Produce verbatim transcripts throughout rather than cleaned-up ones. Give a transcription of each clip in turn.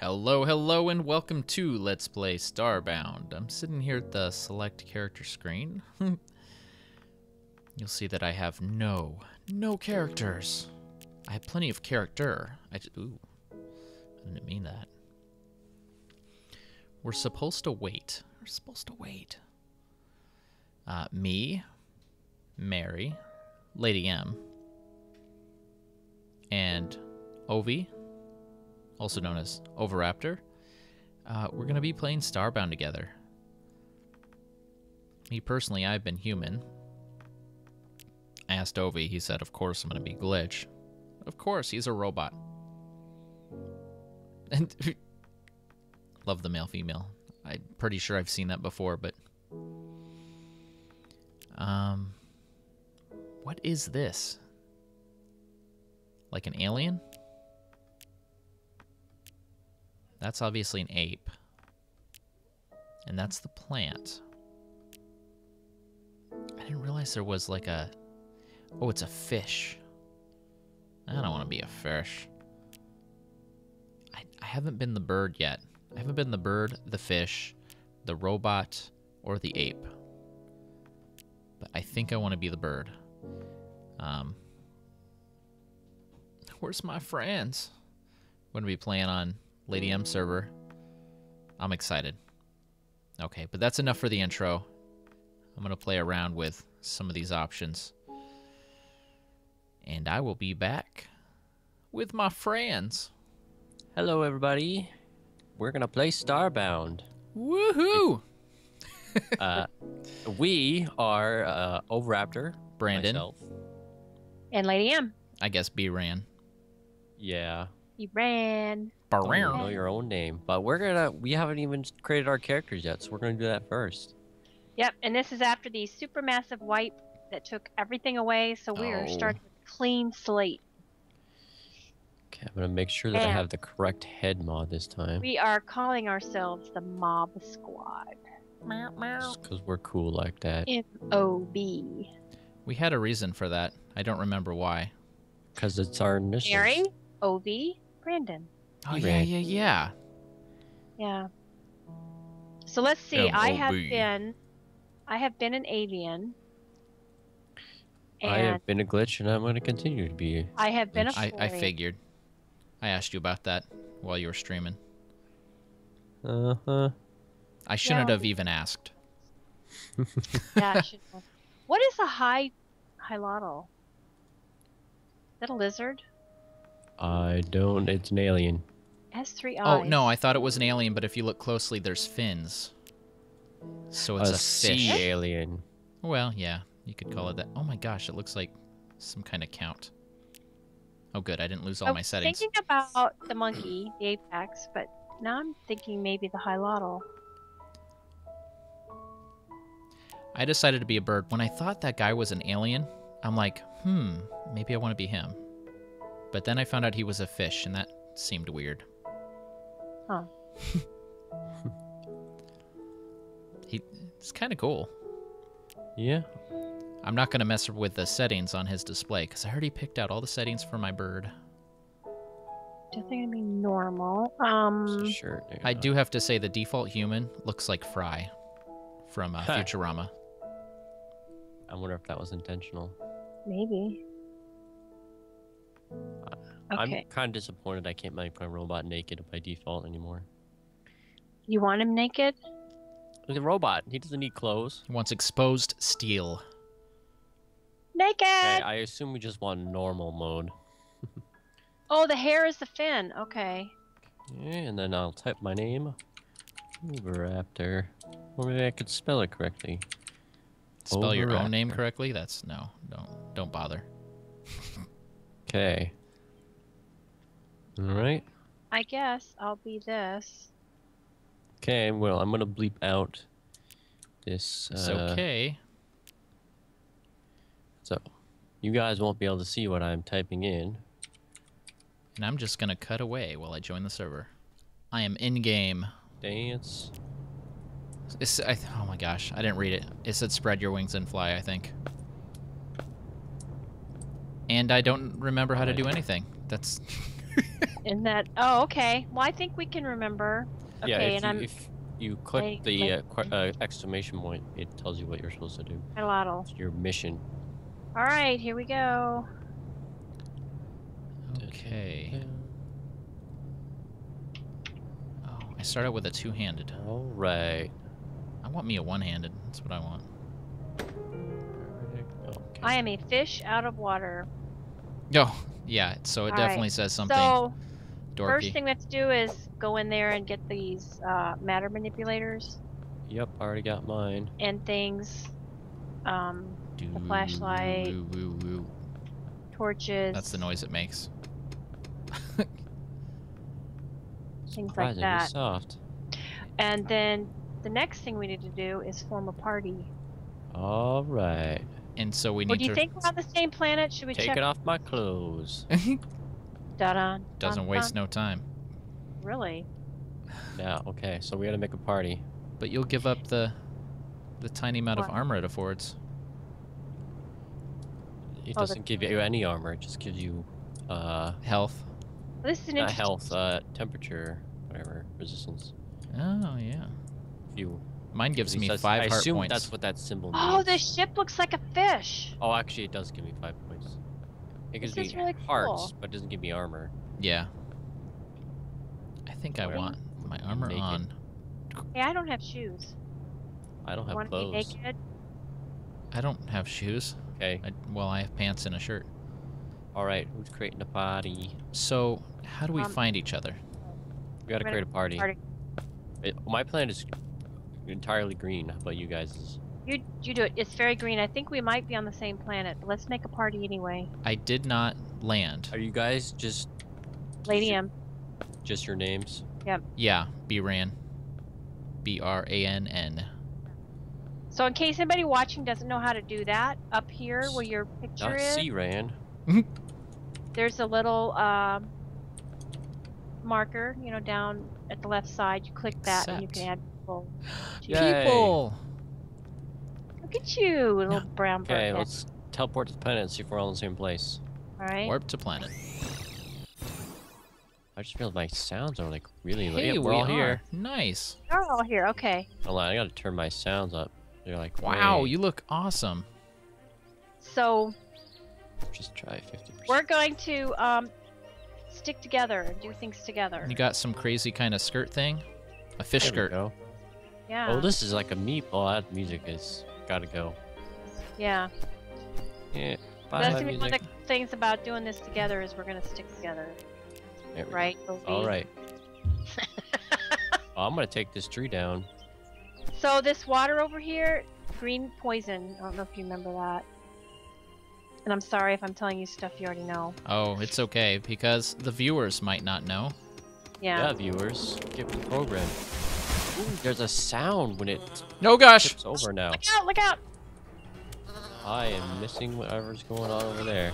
Hello, hello, and welcome to Let's Play Starbound. I'm sitting here at the select character screen. You'll see that I have no, no characters. I have plenty of character. I just, ooh, I didn't mean that. We're supposed to wait. We're supposed to wait. Uh, me, Mary, Lady M, and Ovi, also known as Oviraptor. Uh, we're gonna be playing Starbound together. Me personally, I've been human. I asked Ovi, he said, of course I'm gonna be Glitch. Of course, he's a robot. And love the male-female. I'm pretty sure I've seen that before, but... Um... What is this? Like an alien? That's obviously an ape. And that's the plant. I didn't realize there was like a... Oh, it's a fish. I don't want to be a fish. I, I haven't been the bird yet. I haven't been the bird, the fish, the robot, or the ape. But I think I want to be the bird. Um, where's my friends? I'm going to be playing on Lady M server. I'm excited. Okay, but that's enough for the intro. I'm going to play around with some of these options. And I will be back with my friends. Hello, everybody. We're going to play Starbound. Woohoo! uh, we are uh, Oviraptor, Brandonn, myself. And Lady M. I guess B ran. Yeah. He ran. I don't even know your own name, but we're gonna. We haven't even created our characters yet, so we're gonna do that first. Yep, and this is after the supermassive wipe that took everything away, so we oh. are starting with a clean slate. Okay, I'm gonna make sure that and I have the correct head mod this time. We are calling ourselves the Mob Squad. Because we're cool like that. M O B. We had a reason for that. I don't remember why. Because it's our initials. Mary, Ovi, Brandonn. Oh, yeah, yeah, yeah. Yeah. So let's see. I have been I have been an avian. I have been a glitch, and I'm going to continue to be. I have been a I, I figured. I asked you about that while you were streaming. Uh-huh. I shouldn't yeah. have even asked. Yeah, I shouldn't have. What is a high... Hylotl? Is that a lizard? I don't... It's an alien. It has three eyes. Oh, no, I thought it was an alien, but if you look closely, there's fins. So it's a, a sea fish. Alien. Well, yeah. You could call it that. Oh my gosh, it looks like some kind of count. Oh good, I didn't lose all I my settings. I was thinking about the monkey, the apex, but now I'm thinking maybe the hylotl. I decided to be a bird. When I thought that guy was an alien, I'm like, hmm, maybe I want to be him. But then I found out he was a fish, and that seemed weird. Huh. he, it's kind of cool. Yeah. I'm not going to mess with the settings on his display, because I already picked out all the settings for my bird. Definitely going to be normal. Um, sure, I do have to say the default human looks like Fry from uh, Futurama. I wonder if that was intentional. Maybe. Uh, okay. I'm kind of disappointed I can't make my robot naked by default anymore. You want him naked? He's a robot. He doesn't need clothes. He wants exposed steel. Naked! Okay, I assume we just want normal mode. Oh, the hair is the fin. Okay. Okay, and then I'll type my name. Oviraptor. Or maybe I could spell it correctly. Spell Oviraptor. Your own name correctly? That's... No. Don't, don't bother. Okay. Alright. I guess I'll be this. Okay, well, I'm gonna bleep out this. Uh, it's okay. So, you guys won't be able to see what I'm typing in. And I'm just gonna cut away while I join the server. I am in-game. Dance. It's, I, oh my gosh, I didn't read it. It said spread your wings and fly, I think. And I don't remember how to do anything. That's... In that, oh, okay. Well, I think we can remember. Okay, yeah, if and you, I'm. If you click I, the I, uh, qu uh, exclamation point, it tells you what you're supposed to do. It's your mission. All right, here we go. Okay. Oh, I start out with a two-handed. All right. I want me a one-handed. That's what I want. Okay. I am a fish out of water. No. Oh, yeah, so it all definitely right. says something. So, dorky. First thing we have to do is go in there and get these uh, matter manipulators. Yep, I already got mine. And things. Um, do, the flashlight. Woo, woo, woo. Torches. That's the noise it makes. Things like that. Soft. And then the next thing we need to do is form a party. All right. And so we need well, do you to think we're on the same planet? Should we take check? It off my clothes? Da-da. Doesn't da-da. waste no time. Really? Yeah. Okay. So we got to make a party. But you'll give up the the tiny amount what? of armor it affords. It oh, doesn't give you any armor. It just gives you uh, health. Well, this is an not interesting health. Uh, temperature, whatever, resistance. Oh yeah. Fuel. Mine gives me says, five I heart assume points. That's what that symbol means. Oh, the ship looks like a fish. Oh, actually, it does give me five points. It gives me really hearts, cool. but it doesn't give me armor. Yeah. I think Whatever. I want my armor naked. on. Hey, I don't have shoes. I don't have clothes. Want to be naked? I don't have shoes. Okay. I, well, I have pants and a shirt. All right. Who's creating a party? So, how do we um, find each other? We gotta create a party. party. It, my plan is. Entirely green. How about you guys? You you do it. It's very green. I think we might be on the same planet, but let's make a party anyway. I did not land. Are you guys just Lady M? Just your names? Yep. Yeah. Brann. B R A N N. So in case anybody watching doesn't know how to do that, up here where your picture not is. C Ran. There's a little uh, marker, you know, down at the left side. You click that Except. and you can add People. People. Look at you, little no. brown bird. Okay, let's teleport to the planet and see if we're all in the same place. Alright. Warp to planet. I just feel like sounds are like really hey, yeah, we're we all are. here. Nice. We're all here, okay. Hold on, I gotta turn my sounds up. They're like, wow, Wait. you look awesome. So just try fifty percent. We're going to um stick together and do things together. You got some crazy kind of skirt thing? A fish there skirt. Go. Yeah. Oh, this is like a meatball. That music is gotta go. Yeah. Yeah. Bye, That's gonna be one of the things about doing this together is we're gonna stick together. Right? Go. All right. Oh, I'm gonna take this tree down. So this water over here, green poison. I don't know if you remember that. And I'm sorry if I'm telling you stuff you already know. Oh, it's okay because the viewers might not know. Yeah. Yeah, viewers, get with the program. Ooh, there's a sound when it. No gosh. It's over now. Look out! Look out! I am missing whatever's going on over there.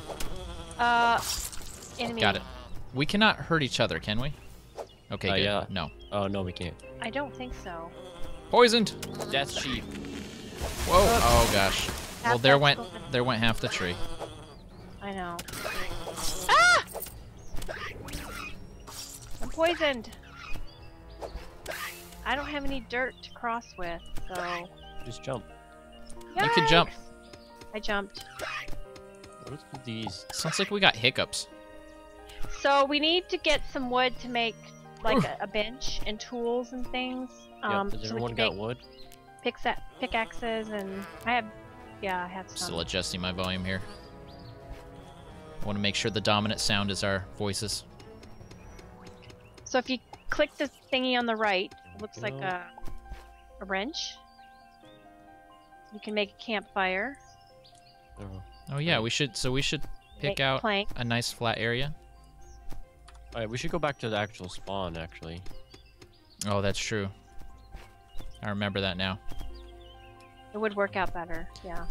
Uh, enemy. Got it. We cannot hurt each other, can we? Okay. Uh, good. Yeah. No. Oh uh, no, we can't. I don't think so. Poisoned. Death sheep. Whoa! Oh gosh. Half well, there went golden. there went half the tree. I know. Ah! I'm poisoned. I don't have any dirt to cross with, so... Just jump. Yikes. You can jump. I jumped. What is these? Sounds like we got hiccups. So we need to get some wood to make, like, a, a bench and tools and things. Um, yep. Has so everyone got wood? Pickaxe, pickaxes and... I have... Yeah, I have some. Still adjusting my volume here. I want to make sure the dominant sound is our voices. So if you click the thingy on the right, it looks no. like a, a wrench. You can make a campfire. Oh, oh yeah, we should. So we should pick make out plank. a nice flat area. All right, we should go back to the actual spawn, actually. Oh, that's true. I remember that now. It would work out better, yeah.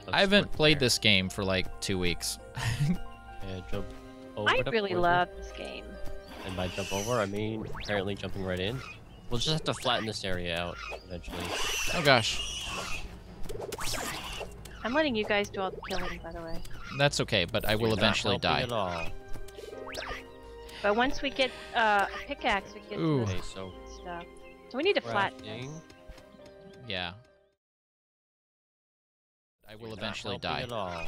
Let's I haven't played there. this game for like two weeks. Yeah, jump over I really poison. love this game. And by jump over, I mean apparently jumping right in. We'll just have to flatten this area out eventually. Oh gosh. I'm letting you guys do all the killing, by the way. That's okay, but I will You're eventually not helping die. At all. But once we get uh, a pickaxe, we get Ooh. To this okay, so stuff. So we need to flatten this. Yeah. I will You're eventually die. At all.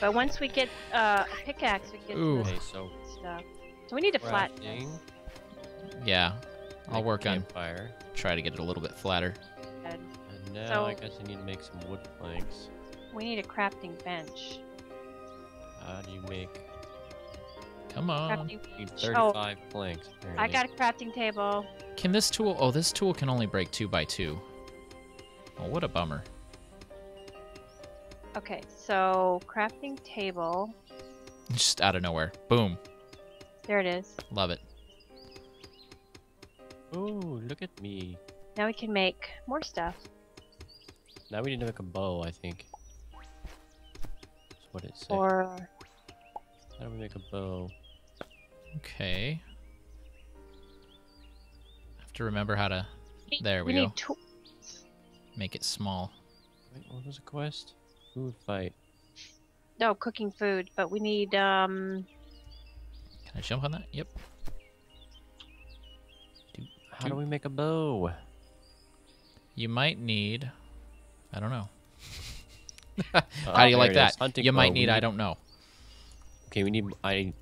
But once we get uh, a pickaxe, we get Ooh. To this okay, so stuff. So we need to flatten this. Yeah. I'll work campfire. on try to get it a little bit flatter. Good. And now so, I guess I need to make some wood planks. We need a crafting bench. How do you make? Come on. You need thirty-five oh, planks. Apparently. I got a crafting table. Can this tool? Oh, this tool can only break two by two. Oh, what a bummer. Okay, so crafting table. Just out of nowhere. Boom. There it is. Love it. Ooh, look at me. Now we can make more stuff. Now we need to make a bow, I think. That's what it says. Or... how do we make a bow? Okay. Have to remember how to... There we, we go. Need tools. Make it small. Wait, what was the quest? Food fight. No, cooking food, but we need, um... can I jump on that? Yep. How do we make a bow? You might need... I don't know. How uh, do you like that? You might need, need... I don't know. Okay, we need... I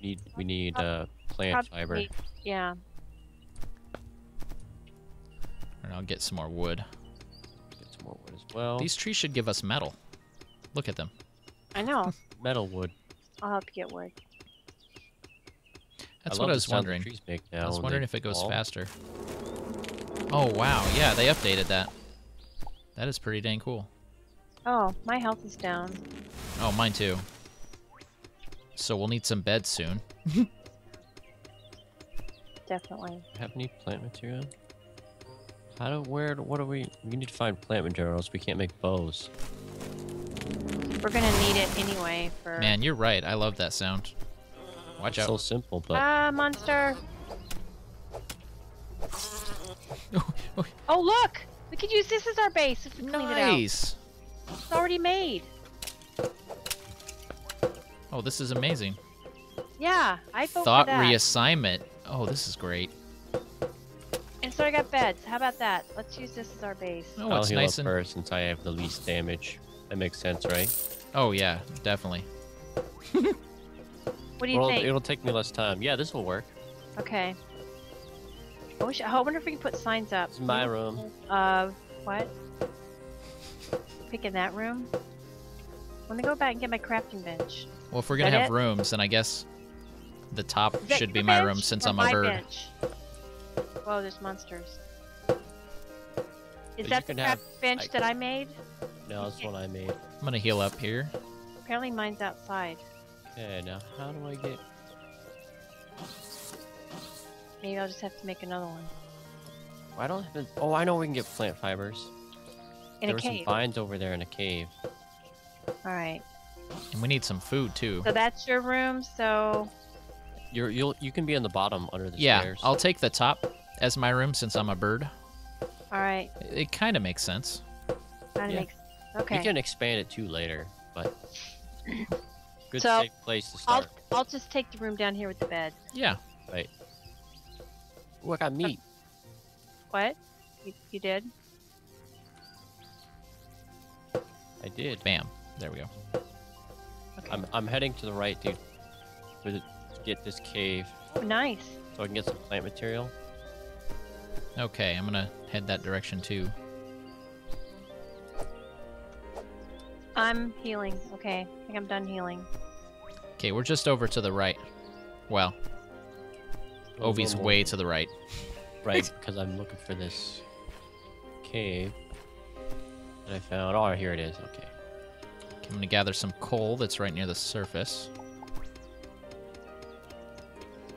need... We need uh, plant fiber. Yeah. And I'll get some more wood. Get some more wood as well. These trees should give us metal. Look at them. I know. Metal wood. I'll help you get wood. That's I what I was wondering. I was wondering if it goes fall. faster. Oh, wow. Yeah, they updated that. That is pretty dang cool. Oh, my health is down. Oh, mine too. So we'll need some beds soon. Definitely. Have any plant material? How do, where, what do we, we need to find plant materials. We can't make bows. We're gonna need it anyway for... Man, you're right. I love that sound. Watch out. So simple, but... Ah, uh, monster! Oh, look! We could use this as our base if we clean it out. Nice! It's already made. Oh, this is amazing. Yeah, I vote Thought for that. reassignment. Oh, this is great. And so I got beds. How about that? Let's use this as our base. Oh, I'll it's heal nice up and... first since I have the least damage. That makes sense, right? Oh, yeah, definitely. What do you well, think? It'll take me less time. Yeah, this will work. Okay. I, wish, I wonder if we can put signs up. This is my room. Uh, what? Pick in that room? Let me go back and get my crafting bench. Well, if we're going to have it? rooms, then I guess the top should be my room since I'm a bird. Bench? Whoa, there's monsters. Is but that the crafting bench I... that I made? No, that's what I made. I'm going to heal up here. Apparently mine's outside. Okay, now how do I get... Maybe I'll just have to make another one. I don't have... Oh, I know we can get plant fibers. In there a cave. There were some vines over there in a cave. Alright. And we need some food, too. So that's your room, so... You're, you'll, you can be on the bottom under the yeah, stairs. Yeah, I'll take the top as my room since I'm a bird. Alright. It, it kind of makes sense. Kind of yeah. makes sense. Okay. You can expand it, too, later, but... Good so, safe place to start. I'll, I'll just take the room down here with the bed. Yeah. Right. Ooh, I got meat. What? You, you did? I did. Bam. There we go. Okay. I'm, I'm heading to the right to get this cave. Oh, nice. So I can get some plant material. Okay, I'm gonna head that direction too. I'm healing. Okay, I think I'm done healing. Okay, we're just over to the right. Well, Ovi's way to the right. Right, because I'm looking for this cave that I found. Oh, here it is. Okay. Okay, I'm gonna gather some coal that's right near the surface.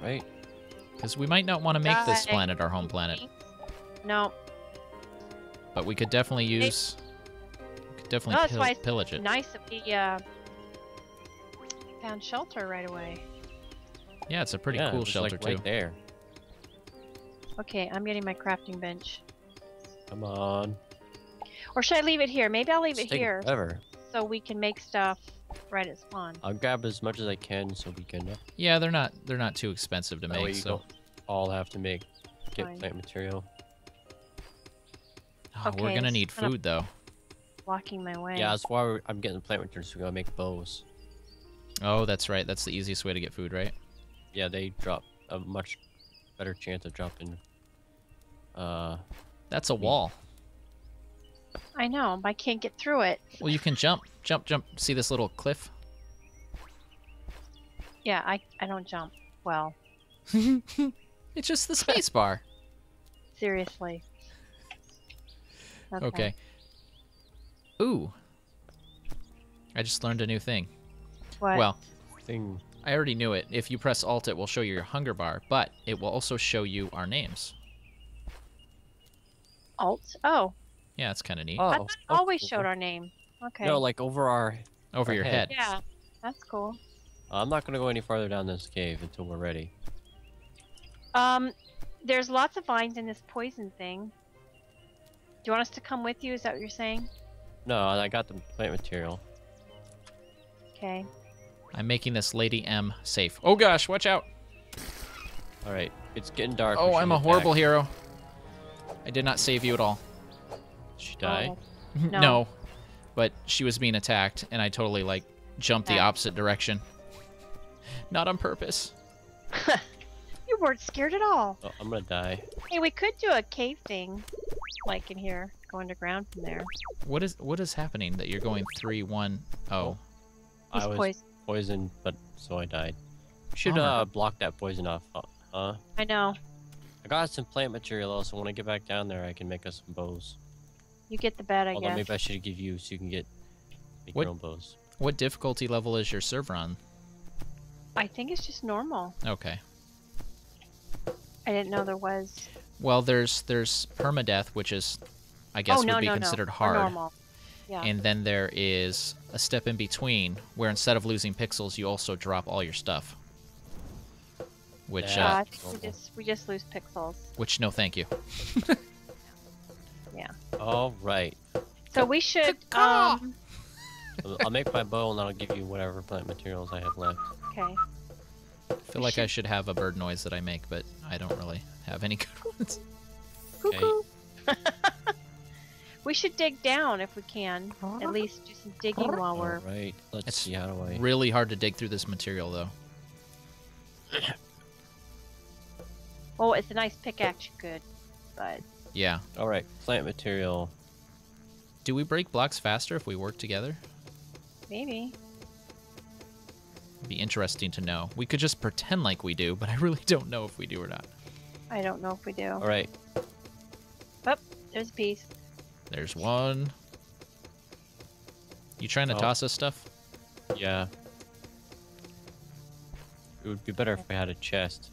Right. Because we might not want to make uh, this planet our home planet. No. But we could definitely use... Definitely oh, that's why it's pillage it. Nice that we uh, found shelter right away. Yeah, it's a pretty yeah, cool shelter like right too. There. Okay, I'm getting my crafting bench. Come on. Or should I leave it here? Maybe I'll leave Let's it here. Forever. So we can make stuff right at spawn. I'll grab as much as I can so we can. Uh, yeah, they're not they're not too expensive to make. We so all have to make get Fine. plant material. Oh, okay, we're gonna need food though. Blocking my way. Yeah, that's why we're, I'm getting plant materials. So we're gonna make bows. Oh, that's right. That's the easiest way to get food, right? Yeah, they drop a much better chance of dropping. Uh, that's a meat. wall. I know, but I can't get through it. Well, you can jump, jump, jump. See this little cliff? Yeah, I I don't jump well. It's just the space bar. Seriously. Okay. okay. Ooh. I just learned a new thing. What? Well, thing. I already knew it. If you press Alt, it will show you your hunger bar, but it will also show you our names. Alt? Oh. Yeah, that's kind of neat. Oh, I thought it always showed our name. Okay. No, like over our... Over our your head. head. Yeah, that's cool. I'm not going to go any farther down this cave until we're ready. Um, there's lots of vines in this poison thing. Do you want us to come with you? Is that what you're saying? No, I got the plant material. Okay. I'm making this Lady M safe. Oh gosh, watch out! Alright, it's getting dark. Oh, I'm a horrible back. hero. I did not save you at all. She died? Oh, no. No, but she was being attacked, and I totally, like, jumped yeah. the opposite direction. Not on purpose. You weren't scared at all. Oh, I'm gonna die. Hey, we could do a cave thing, like in here, go underground from there. What is what is happening that you're going three, one, oh? He's I was poisoned. poisoned, but so I died. You should oh. uh, block that poison off, huh? I know. I got some plant material, also. When I get back down there, I can make us some bows. You get the bat, I Although guess. Maybe I should give you so you can get make what, your own bows. What difficulty level is your server on? I think it's just normal. Okay. I didn't know there was. Well, there's there's permadeath, which is, I guess, oh, no, would be no, considered no. hard. Or normal. Yeah. And then there is a step in between where instead of losing pixels, you also drop all your stuff. Which yeah, uh, I think we just we just lose pixels. Which no, thank you. Yeah. All right. So we should. Um... I'll make my bow and I'll give you whatever plant materials I have left. Okay. I feel we like should... I should have a bird noise that I make, but I don't really have any good ones. Cuckoo. Okay. We should dig down if we can. At least do some digging while we're. All right. Let's it's see how do I. Really hard to dig through this material though. Oh, it's a nice pickaxe, good, but. Yeah. All right, plant material. Do we break blocks faster if we work together? Maybe. It'd be interesting to know. We could just pretend like we do, but I really don't know if we do or not. I don't know if we do. All right. Oh, there's a piece. There's one. You trying to oh. toss us stuff? Yeah. It would be better if we had a chest.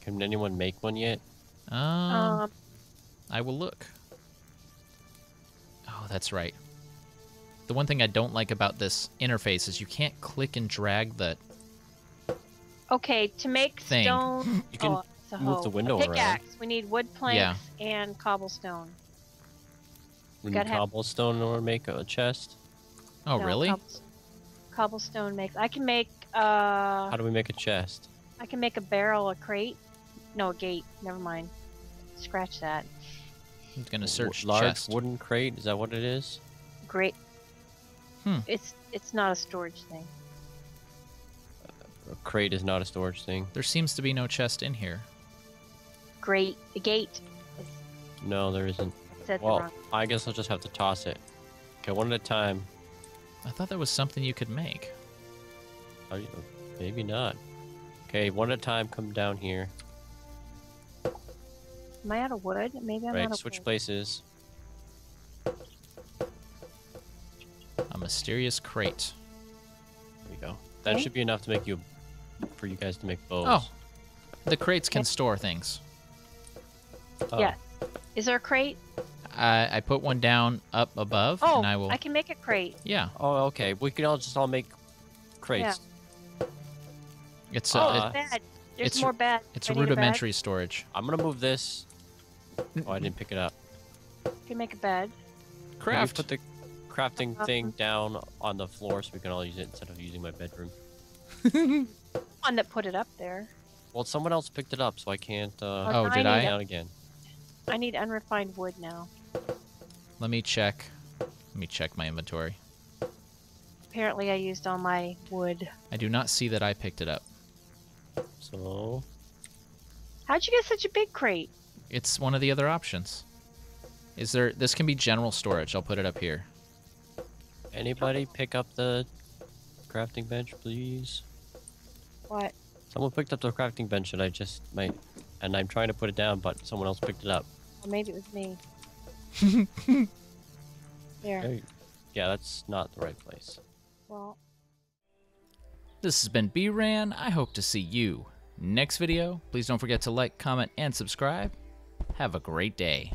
Can anyone make one yet? Um, um, I will look. Oh, that's right. The one thing I don't like about this interface is you can't click and drag the. Okay, to make thing. stone. You can oh, move the window around. Pickaxe. We need wood planks yeah. and cobblestone. We need cobblestone in order to make a chest. Oh no, really? Cobblest cobblestone makes. I can make. Uh, How do we make a chest? I can make a barrel, a crate. No, a gate. Never mind. Scratch that. I'm gonna search large chest. Wooden crate. Is that what it is? Great. Hmm. It's it's not a storage thing. Uh, a crate is not a storage thing. There seems to be no chest in here. Great. A gate. It's... No, there isn't. Well, the wrong... I guess I'll just have to toss it. Okay, one at a time. I thought that was something you could make. Are you... Maybe not. Okay, one at a time. Come down here. Am I out of wood? Maybe I'm right, out of switch wood. places. A mysterious crate. There we go. That okay. should be enough to make you, for you guys to make bows. Oh, the crates can okay. store things. Oh. Yeah. Is there a crate? I, I put one down up above, oh, and I will. I can make a crate. Yeah. Oh, okay. We can all just all make crates. Yeah. It's oh, uh, it's bad. There's it's more bad. It's I rudimentary a storage. I'm gonna move this. Oh, I didn't pick it up. You can make a bed. Craft. Put the crafting thing down on the floor so we can all use it instead of using my bedroom. One that put it up there. Well, someone else picked it up, so I can't. Uh, oh, did I? Down again. I need unrefined wood now. Let me check. Let me check my inventory. Apparently, I used all my wood. I do not see that I picked it up. So, how'd you get such a big crate? It's one of the other options. Is there? This can be general storage. I'll put it up here. Anybody pick up the crafting bench, please? What? Someone picked up the crafting bench that I just made, and I'm trying to put it down, but someone else picked it up. Well, maybe it was me. there. there yeah, that's not the right place. Well. This has been Brann. I hope to see you next video. Please don't forget to like, comment, and subscribe. Have a great day.